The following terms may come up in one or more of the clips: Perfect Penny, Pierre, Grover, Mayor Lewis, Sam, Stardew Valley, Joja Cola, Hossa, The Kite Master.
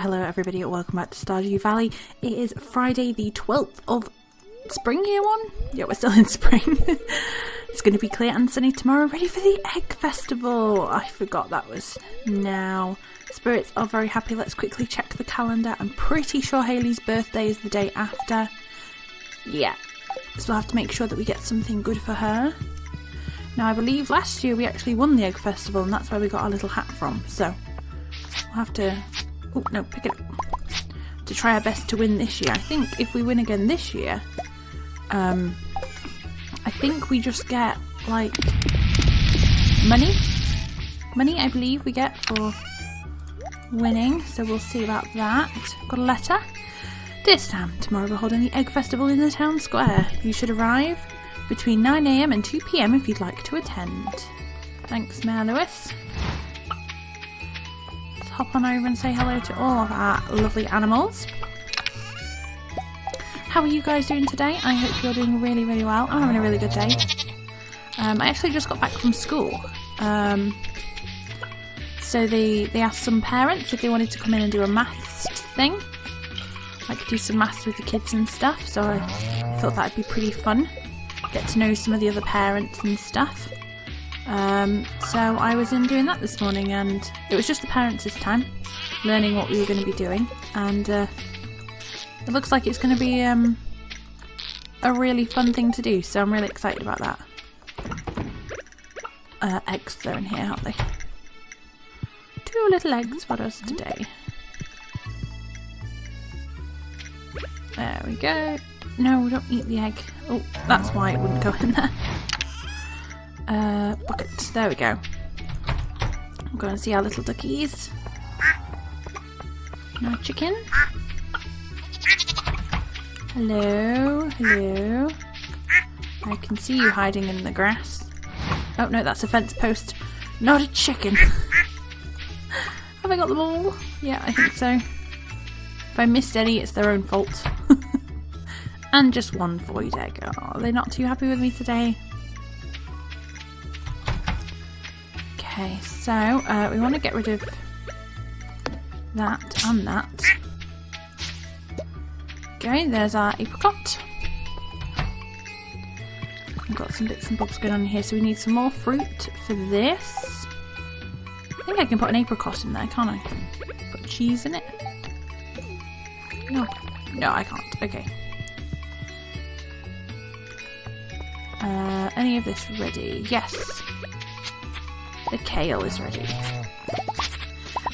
Hello everybody, welcome back to Stardew Valley. It is Friday the 12th of spring year one? Yeah, we're still in spring. It's going to be clear and sunny tomorrow, ready for the egg festival. I forgot that was now. Spirits are very happy. Let's quickly check the calendar. I'm pretty sure Hayley's birthday is the day after. Yeah, so we'll have to make sure that we get something good for her. Now I believe last year we actually won the egg festival and that's where we got our little hat from, so we'll have to... Oh no, pick it up. To try our best to win this year. I think if we win again this year, I think we just get like money I believe we get for winning, so we'll see about that. Got a letter. Dear Sam, tomorrow we're holding the egg festival in the town square. You should arrive between 9 AM and 2 PM if you'd like to attend. Thanks, Mayor Lewis. Hop on over and say hello to all of our lovely animals. How are you guys doing today? I hope you're doing really, really well. I'm having a really good day. I actually just got back from school. So they asked some parents if they wanted to come in and do a maths thing. Like do some maths with the kids and stuff. So I thought that'd be pretty fun. Get to know some of the other parents and stuff. So I was in doing that this morning, and it was just the parents this time, learning what we were going to be doing, and it looks like it's going to be a really fun thing to do, so I'm really excited about that. Eggs, they're in here, aren't they? Two little eggs for us today. There we go. No, we don't eat the egg. Oh, that's why it wouldn't go in there. Buckets, there we go. I'm going to see our little duckies. No chicken. Hello, hello. I can see you hiding in the grass. Oh no, that's a fence post. Not a chicken. Have I got them all? Yeah, I think so. If I missed any, it's their own fault. And just one void egg. Oh, are they not too happy with me today? Okay, so we want to get rid of that and that. Okay, there's our apricot. We've got some bits and bobs going on here, so we need some more fruit for this. I think I can put an apricot in there, can't I? Put cheese in it? No, I can't. Okay. Any of this ready? Yes. The kale is ready.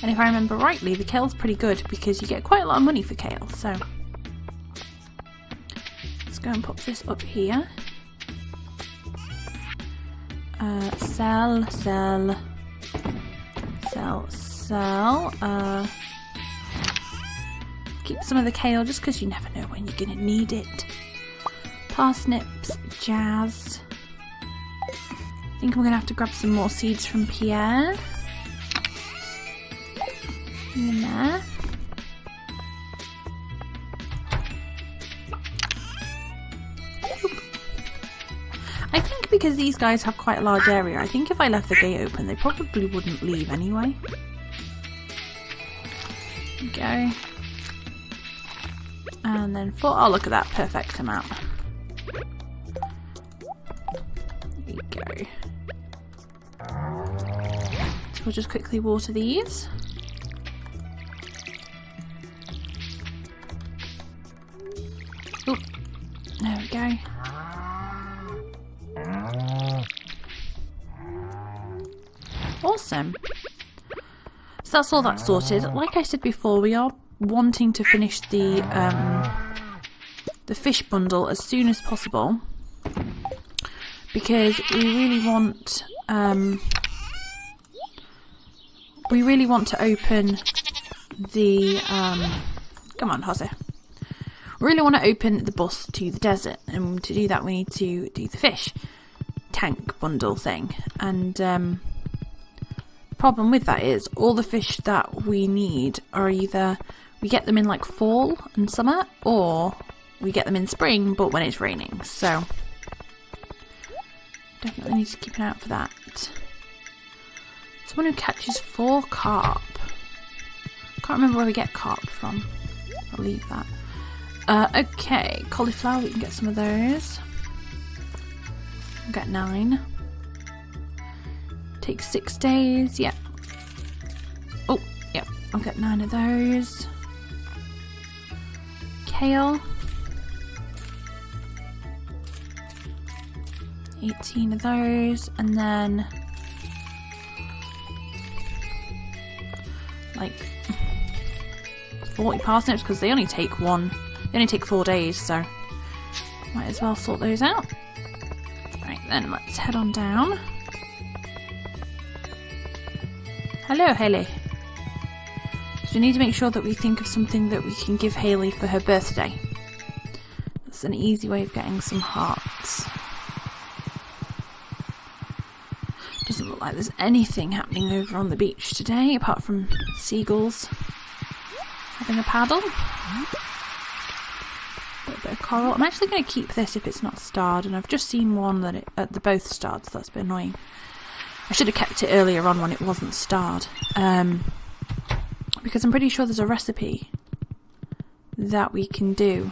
And if I remember rightly, the kale's pretty good because you get quite a lot of money for kale, so... Let's go and pop this up here. Sell. Keep some of the kale just because you never know when you're going to need it. Parsnips, jazz... I think we're going to have to grab some more seeds from Pierre. In there. I think because these guys have quite a large area, I think if I left the gate open they probably wouldn't leave anyway. There we go. And then four. Oh look at that, perfect amount. There you go. We'll just quickly water these. Ooh, there we go. Awesome. So that's all that's sorted. Like I said before, we are wanting to finish the fish bundle as soon as possible because we really want to open the, come on Hossa, we really want to open the bus to the desert, and to do that we need to do the fish tank bundle thing, and the problem with that is all the fish that we need are either, we get them in like fall and summer, or we get them in spring but when it's raining, so Definitely need to keep an eye out for that. Someone who catches 4 carp. Can't remember where we get carp from. I'll leave that. Okay, cauliflower, we can get some of those. We'll get 9. Takes 6 days, yeah. Oh, yeah, I'll get 9 of those. Kale. 18 of those, and then like 40 parsnips, because they only take 4 days, so might as well sort those out. Right then, let's head on down. Hello, Hayley. So we need to make sure that we think of something that we can give Hayley for her birthday. That's an easy way of getting some hearts. Doesn't look like there's anything happening over on the beach today, apart from seagulls having a paddle. A little bit of coral. I'm actually going to keep this if it's not starred, and I've just seen one that they're both starred, so that's a bit annoying. I should have kept it earlier on when it wasn't starred, because I'm pretty sure there's a recipe that we can do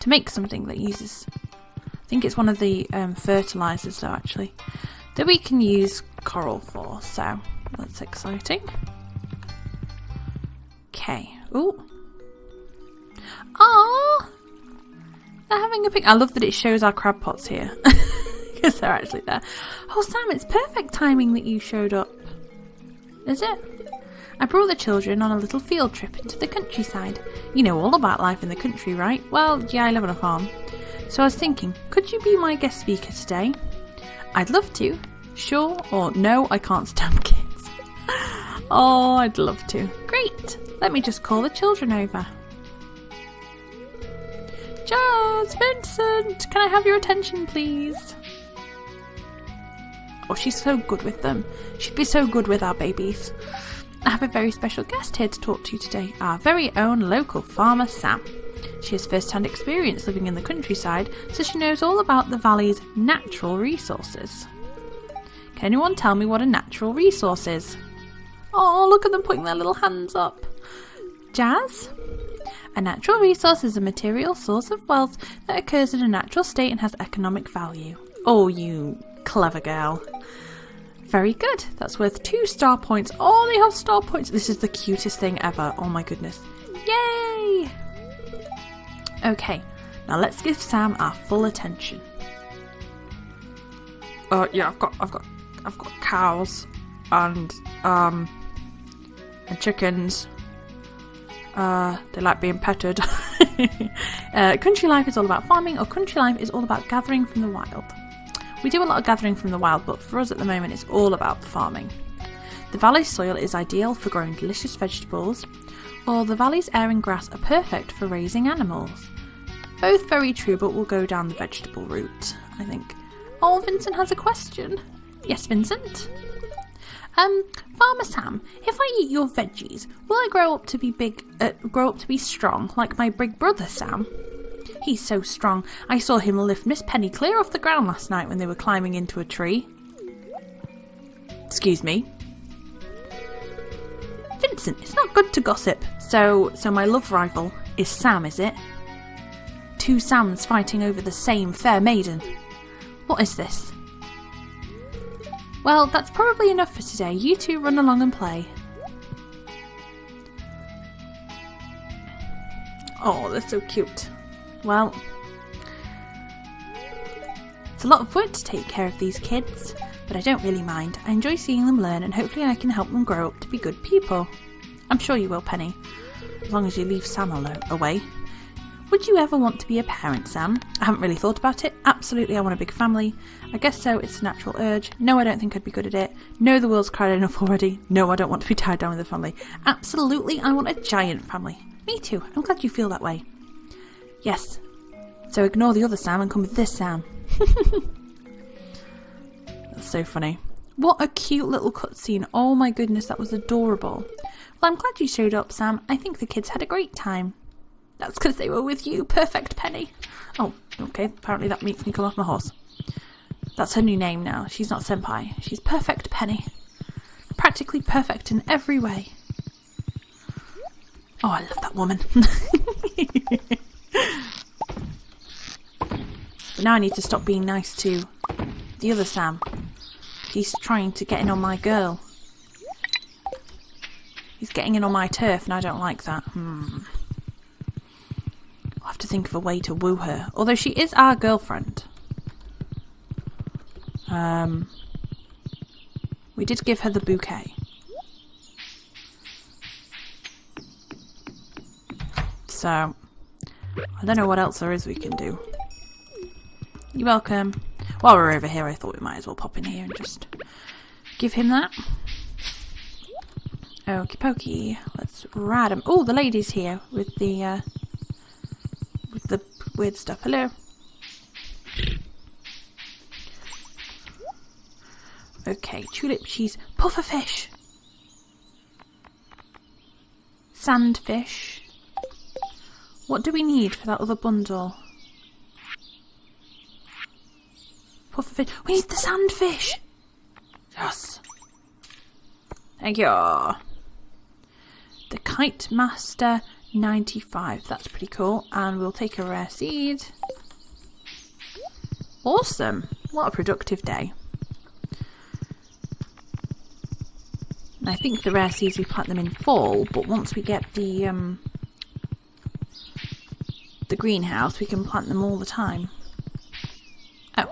to make something that uses... I think it's one of the fertilisers, though, actually, that we can use coral for, so that's exciting. Okay. Ooh. Aww! They're having a pic. I love that it shows our crab pots here. Because they're actually there. Oh, Sam, it's perfect timing that you showed up. Is it? I brought the children on a little field trip into the countryside. You know all about life in the country, right? Well, yeah, I live on a farm. So I was thinking, could you be my guest speaker today? I'd love to. Sure or no, I can't stand kids. Oh, I'd love to. Great. Let me just call the children over. Jazz, Vincent, can I have your attention, please? Oh, she's so good with them. She'd be so good with our babies. I have a very special guest here to talk to you today. Our very own local farmer, Sam. She has first-hand experience living in the countryside, so she knows all about the valley's natural resources. Can anyone tell me what a natural resource is? Oh, look at them putting their little hands up. Jazz? A natural resource is a material source of wealth that occurs in a natural state and has economic value. Oh, you clever girl. Very good. That's worth 2 star points. Oh, they have star points. This is the cutest thing ever. Oh my goodness. Yay! Okay, now let's give Sam our full attention. Yeah, I've got cows and chickens. They like being petted. Country life is all about farming, or country life is all about gathering from the wild. We do a lot of gathering from the wild, but for us at the moment it's all about the farming. The valley's soil is ideal for growing delicious vegetables, or the valley's air and grass are perfect for raising animals. Both very true, but we'll go down the vegetable route, I think. Oh, Vincent has a question. Yes, Vincent? Farmer Sam, if I eat your veggies, will I grow up to be strong, like my big brother Sam? He's so strong. I saw him lift Miss Penny clear off the ground last night when they were climbing into a tree. Excuse me. Vincent, it's not good to gossip. So my love rival is Sam, is it? 2 Sams fighting over the same fair maiden. What is this? Well, that's probably enough for today. You two run along and play. Oh, they're so cute. Well, it's a lot of work to take care of these kids, but I don't really mind. I enjoy seeing them learn, and hopefully I can help them grow up to be good people. I'm sure you will, Penny, as long as you leave Sam away. Would you ever want to be a parent, Sam? I haven't really thought about it. Absolutely, I want a big family. I guess so, it's a natural urge. No, I don't think I'd be good at it. No, the world's crowded enough already. No, I don't want to be tied down with a family. Absolutely, I want a giant family. Me too, I'm glad you feel that way. Yes, so ignore the other Sam and come with this Sam. That's so funny. What a cute little cutscene. Oh my goodness, that was adorable. Well, I'm glad you showed up, Sam. I think the kids had a great time. That's because they were with you, Perfect Penny. Oh, okay, apparently that makes me come off my horse. That's her new name now. She's not Senpai. She's Perfect Penny. Practically perfect in every way. Oh, I love that woman. But now I need to stop being nice to the other Sam. He's trying to get in on my girl. He's getting in on my turf and I don't like that. I'll have to think of a way to woo her. Although she is our girlfriend. We did give her the bouquet. So, I don't know what else there is we can do. You're welcome. While we're over here, I thought we might as well pop in here and just give him that. Okie pokey. Let's ride him. Oh, the lady's here with the weird stuff. Hello. Okay, tulip cheese. Pufferfish. Sandfish. What do we need for that other bundle? Pufferfish. We need the sandfish! Yes! Thank you! The Kite Master 95. That's pretty cool. And we'll take a rare seed. Awesome! What a productive day. I think the rare seeds we plant them in fall, but once we get the greenhouse, we can plant them all the time. Oh.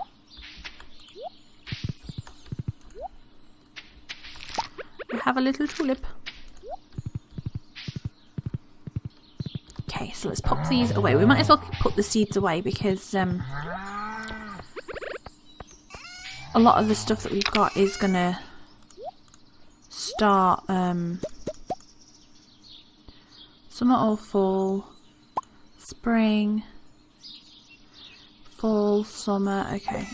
We have a little tulip. Okay, so let's pop these away. We might as well put the seeds away because a lot of the stuff that we've got is going to start summer or fall. Spring, fall, summer, okay,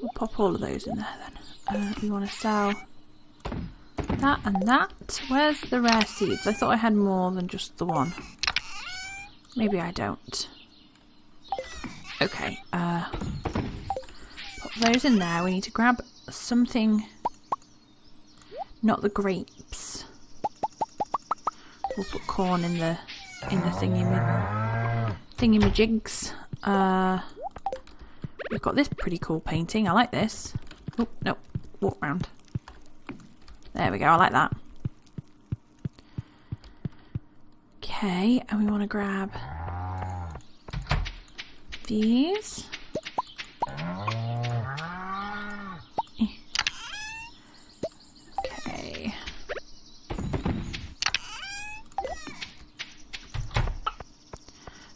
we'll pop all of those in there then. We want to sell that and that. Where's the rare seeds? I thought I had more than just the one. Maybe I don't. Okay, pop those in there. We need to grab something, not the grapes. We'll put corn in the thingy-majigs. We've got this pretty cool painting. I like this. Oh no, walk round. There we go. I like that. Okay, and we want to grab these.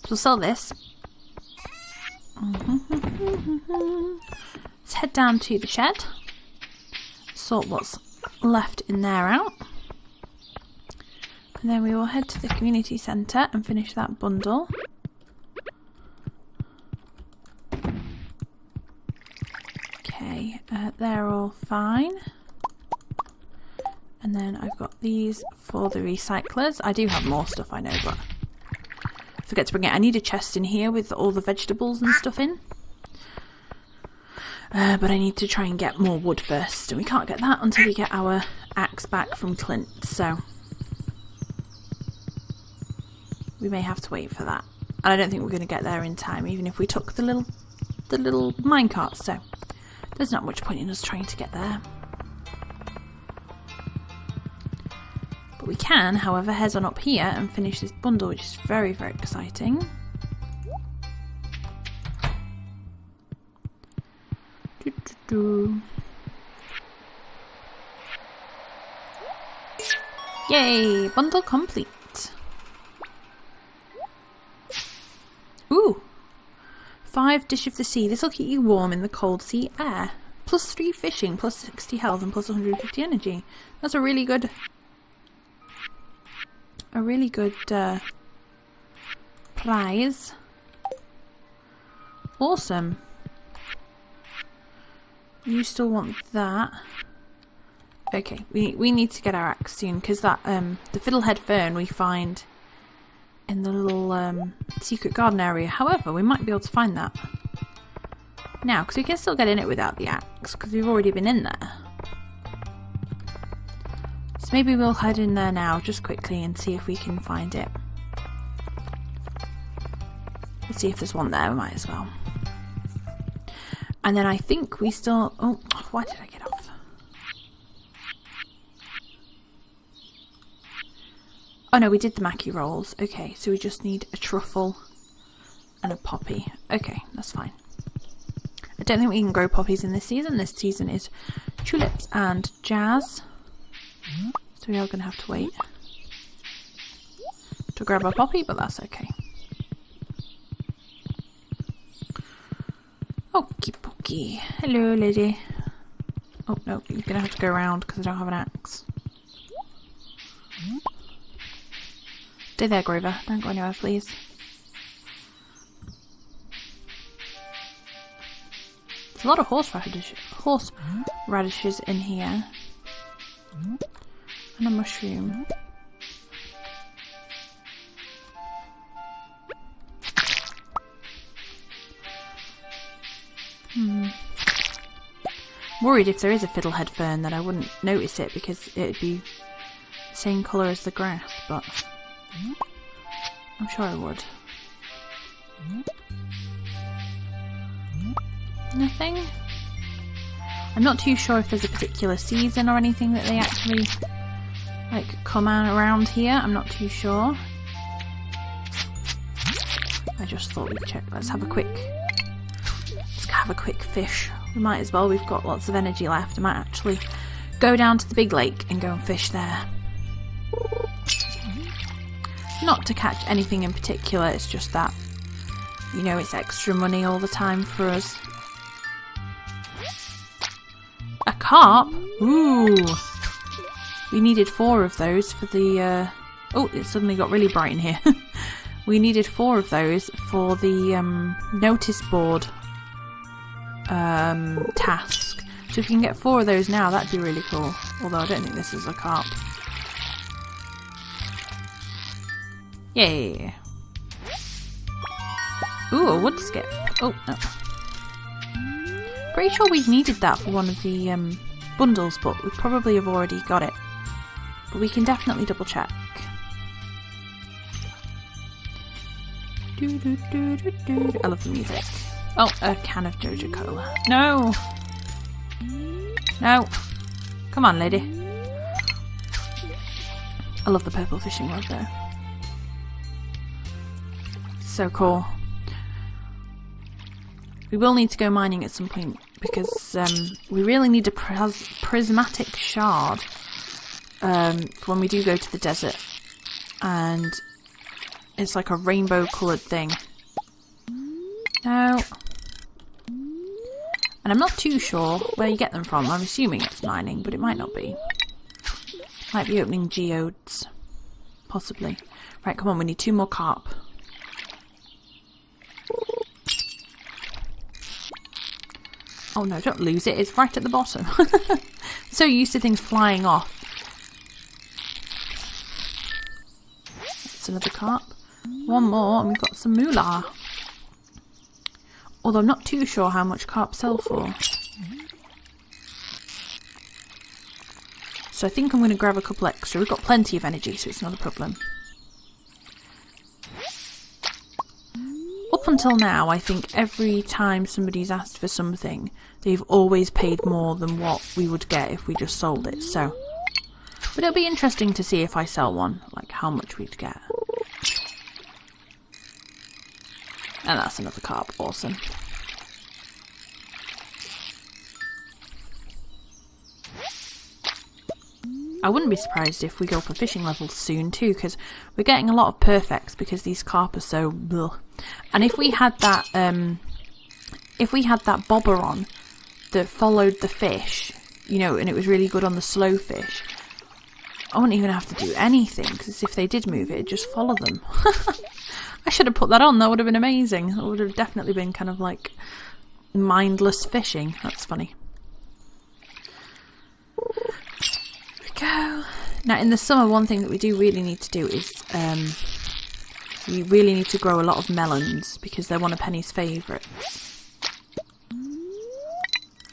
We'll sell this. Let's head down to the shed. Sort what's left in there out. And then we will head to the community centre and finish that bundle. Okay, they're all fine. And then I've got these for the recyclers. I do have more stuff, I know, but forget to bring it. I need a chest in here with all the vegetables and stuff in. But I need to try and get more wood first. And we can't get that until we get our axe back from Clint. So we may have to wait for that. And I don't think we're going to get there in time. Even if we took the little minecart. So there's not much point in us trying to get there. We can, however, head on up here and finish this bundle, which is very, very exciting. Yay! Bundle complete! Ooh! 5 Dish of the Sea. This will keep you warm in the cold sea air. Plus 3 fishing, plus 60 health and plus 150 energy. That's a really good prize. Awesome. You still want that? Okay, we need to get our axe soon because that the fiddlehead fern we find in the little secret garden area. However, we might be able to find that now, because we can still get in it without the axe, because we've already been in there. So maybe we'll head in there now, just quickly, and see if we can find it. Let's see if there's one there, we might as well. And then I think we still... Oh, why did I get off? Oh no, we did the Mackie rolls. Okay, so we just need a truffle and a poppy. Okay, that's fine. I don't think we can grow poppies in this season. This season is tulips and jazz. So we are going to have to wait to grab a poppy, but that's okay. Okie pokey. Hello, lady. Oh, no, you're going to have to go around because I don't have an axe. Stay there, Grover. Don't go anywhere, please. There's a lot of horse radishes in here. And a mushroom. Worried if there is a fiddlehead fern that I wouldn't notice it because it'd be the same colour as the grass, but I'm sure I would. Nothing? I'm not too sure if there's a particular season or anything that they actually like come out around here. I'm not too sure. I just thought we'd check. Let's have a quick fish. We might as well, we've got lots of energy left. I might actually go down to the big lake and go and fish there. Not to catch anything in particular, it's just that, you know, it's extra money all the time for us. A carp? Ooh! We needed 4 of those for the... Oh, it suddenly got really bright in here. We needed 4 of those for the notice board task. So if you can get 4 of those now, that'd be really cool. Although I don't think this is a carp. Yay! Ooh, a wood skip. Oh, no. Pretty sure we've needed that for one of the bundles, but we probably have already got it. But we can definitely double check. I love the music. Oh, a can of Joja Cola. No! No! Come on, lady. I love the purple fishing rod though. So cool. We will need to go mining at some point because we really need a prismatic shard for when we do go to the desert. And it's like a rainbow coloured thing. No. And I'm not too sure where you get them from. I'm assuming it's mining, but it might not be. Might be opening geodes. Possibly. Right, come on, we need 2 more carp. Oh no, don't lose it. It's right at the bottom. So used to things flying off. That's another carp. 1 more and we've got some moolah. Although I'm not too sure how much carp sell for. So I think I'm going to grab a couple extra. We've got plenty of energy, so it's not a problem. Up until now, I think every time somebody's asked for something, they've always paid more than what we would get if we just sold it, so... But it'll be interesting to see if I sell one, like how much we'd get. And that's another carp. Awesome. I wouldn't be surprised if we go up a fishing level soon too, because we're getting a lot of perfects because these carp are so bleh. And if we had that bobber on that followed the fish, you know, and it was really good on the slow fish, I wouldn't even have to do anything because if they did move it, it'd just follow them. I should have put that on, that would have been amazing. That would have definitely been kind of like mindless fishing. That's funny. Here we go. Now in the summer, one thing that we do really need to do is we really need to grow a lot of melons because they're one of Penny's favourites.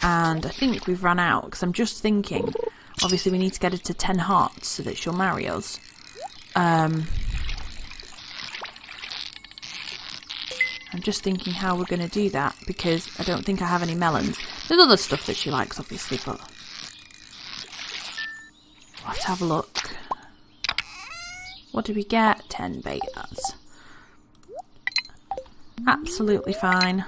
And I think we've run out, because I'm just thinking, obviously we need to get her to 10 hearts so that she'll marry us. I'm just thinking how we're going to do that, because I don't think I have any melons. There's other stuff that she likes, obviously, but... let's have a look. What did we get? 10 betas. Absolutely fine.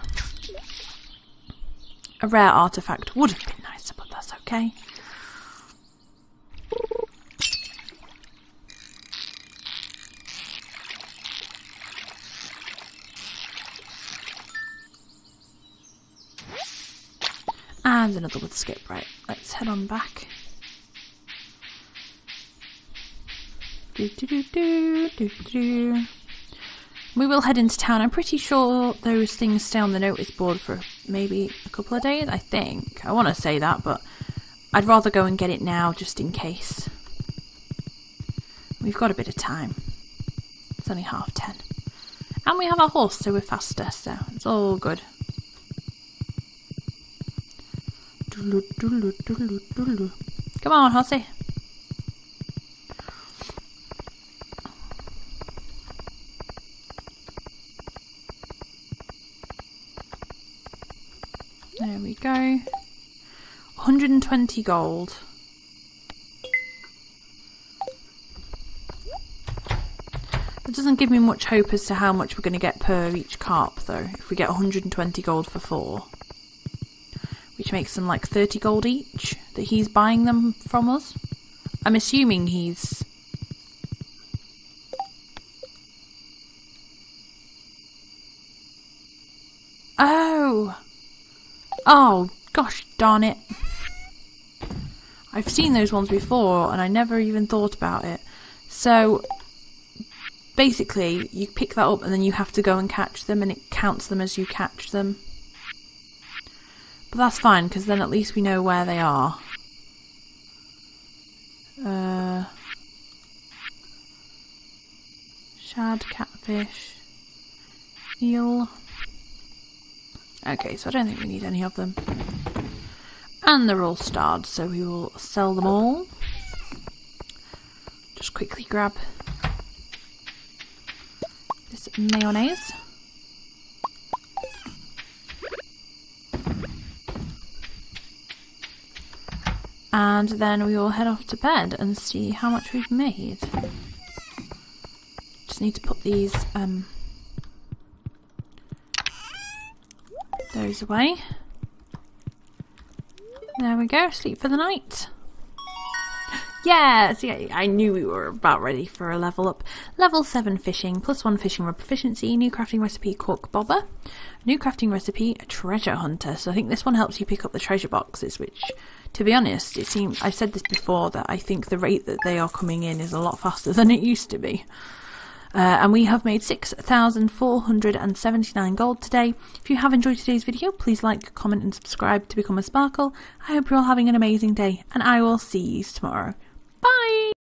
A rare artifact would have been nicer, but that's okay. And another wood skip. Right, let's head on back. We will head into town. I'm pretty sure those things stay on the notice board for maybe a couple of days, I think. I want to say that, but I'd rather go and get it now just in case. We've got a bit of time. It's only 10:30. And we have our horse, so we're faster, so it's all good. Come on, Hossa. There we go. 120 gold. It doesn't give me much hope as to how much we're going to get per each carp, though. If we get 120 gold for 4, which makes them like 30 gold each, that he's buying them from us. I'm assuming he's... oh! Oh, gosh darn it. I've seen those ones before and I never even thought about it. So, basically, you pick that up and then you have to go and catch them, and it counts them as you catch them. But that's fine, because then at least we know where they are. Shad, catfish, eel... okay, so I don't think we need any of them. And they're all starred, so we will sell them all. Just quickly grab this mayonnaise. And then we will head off to bed and see how much we've made. Just need to put these... those away. There we go, sleep for the night. Yes, yeah, I knew we were about ready for a level up. Level 7 fishing, +1 fishing rod proficiency, new crafting recipe, cork bobber, new crafting recipe, a treasure hunter. So I think this one helps you pick up the treasure boxes, which, to be honest, it seems, I've said this before, that I think the rate that they are coming in is a lot faster than it used to be. And we have made 6,479 gold today. If you have enjoyed today's video, please like, comment and subscribe to become a Sparkle. I hope you're all having an amazing day, and I will see you tomorrow. Bye!